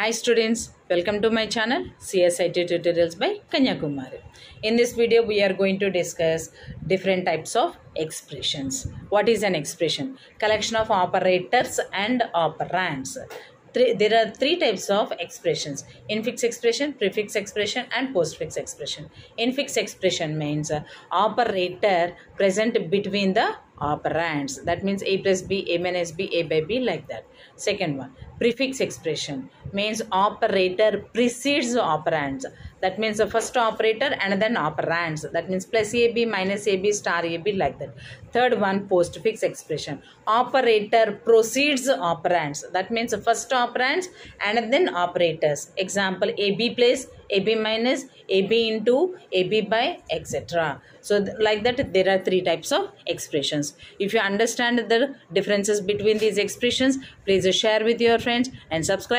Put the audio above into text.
Hi students, welcome to my channel CSIT Tutorials by Kanyakumari. In this video we are going to discuss different types of expressions. What is an expression? Collection of operators and operands. There are three types of expressions: infix expression, prefix expression and postfix expression. Infix expression means operator present between the operands, that means a plus b, a minus b, a by b, like that. Second one, prefix expression means operator precedes operands, that means the first operator and then operands, that means plus ab, minus ab, star ab, like that. Third one, postfix expression, operator proceeds operands, that means the first operands and then operators, example ab plus, ab minus, ab into, ab by, etc. So like that there are three types of expressions. If you understand the differences between these expressions, please share with your friends and subscribe.